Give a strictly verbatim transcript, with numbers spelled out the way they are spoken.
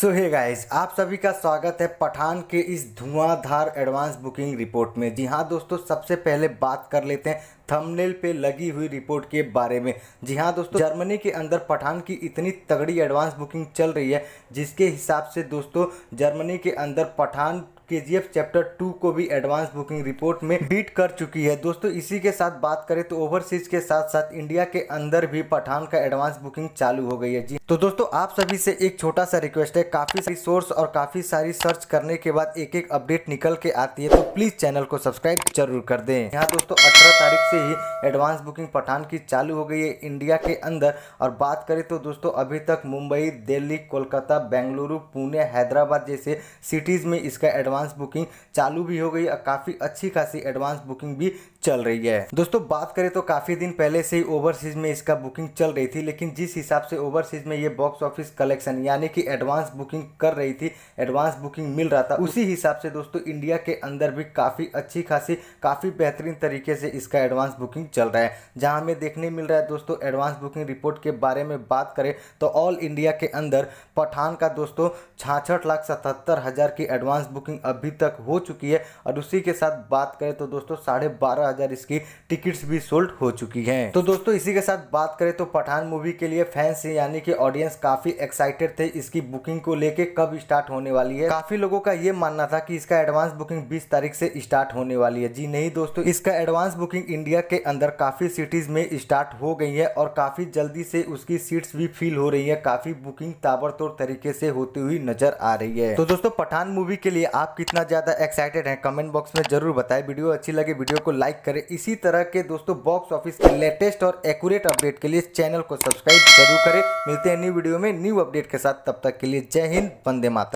सो hey guys, आप सभी का स्वागत है पठान के इस धुआंधार एडवांस बुकिंग रिपोर्ट में। जी हाँ दोस्तों, सबसे पहले बात कर लेते हैं थंबनेल पे लगी हुई रिपोर्ट के बारे में। जी हाँ दोस्तों, जर्मनी के अंदर पठान की इतनी तगड़ी एडवांस बुकिंग चल रही है, जिसके हिसाब से दोस्तों जर्मनी के अंदर पठान केजीएफ चैप्टर टू को भी एडवांस बुकिंग रिपोर्ट में बीट कर चुकी है। दोस्तों इसी के साथ बात करें तो ओवरसीज के साथ साथ इंडिया के अंदर भी पठान का एडवांस बुकिंग चालू हो गई है। जी तो दोस्तों, आप सभी से एक छोटा सा रिक्वेस्ट है, काफी सारी सोर्स और काफी सारी सर्च करने के बाद एक एक अपडेट निकल के आती है, तो प्लीज चैनल को सब्सक्राइब जरूर कर दें। यहाँ दोस्तों अठारह तारीख से ही एडवांस बुकिंग पठान की चालू हो गई है इंडिया के अंदर। और बात करें तो दोस्तों अभी तक मुंबई, दिल्ली, कोलकाता, बेंगलुरु, पुणे, हैदराबाद जैसे सिटीज में इसका एडवांस बुकिंग चालू भी हो गई और काफी अच्छी खासी एडवांस बुकिंग भी चल रही है। दोस्तों बात करें तो काफी दिन पहले से ही ओवरसीज में इसका बुकिंग चल रही थी, लेकिन जिस हिसाब से ओवरसीज में ये बॉक्स ऑफिस कलेक्शन यानी कि एडवांस बुकिंग कर रही थी, एडवांस बुकिंग मिल रहा था, उसी हिसाब से दोस्तों इंडिया के अंदर भी काफी अच्छी खासी, काफी बेहतरीन तरीके से इसका एडवांस बुकिंग चल रहा है। जहां हमें देखने मिल रहा है दोस्तों एडवांस बुकिंग रिपोर्ट के बारे में बात करें तो ऑल इंडिया के अंदर पठान का दोस्तों छियासठ लाख सतहत्तर हजार की एडवांस बुकिंग अभी तक हो चुकी है। और उसी के साथ बात करें तो दोस्तों साढ़े बारह हजार इसकी टिकट्स भी सोल्ड हो चुकी हैं। तो दोस्तों इसी के साथ बात करें तो पठान मूवी के लिए फैंस यानी कि ऑडियंस काफी एक्साइटेड थे इसकी बुकिंग को लेके, कब स्टार्ट होने वाली है। काफी लोगों का ये मानना था कि इसका एडवांस बुकिंग बीस तारीख से स्टार्ट होने वाली है। जी नहीं दोस्तों, इसका एडवांस बुकिंग इंडिया के अंदर काफी सिटीज में स्टार्ट हो गई है और काफी जल्दी से उसकी सीट्स भी फिल हो रही है। काफी बुकिंग ताबड़तोड़ तरीके से होती हुई नजर आ रही है। तो दोस्तों पठान मूवी के लिए आप कितना ज़्यादा एक्साइटेड हैं कमेंट बॉक्स में जरूर बताएं। वीडियो अच्छी लगे वीडियो को लाइक करें। इसी तरह के दोस्तों बॉक्स ऑफिस के लेटेस्ट और एक्यूरेट अपडेट के लिए चैनल को सब्सक्राइब जरूर करें। मिलते हैं न्यू वीडियो में न्यू अपडेट के साथ, तब तक के लिए जय हिंद, वंदे मातरम।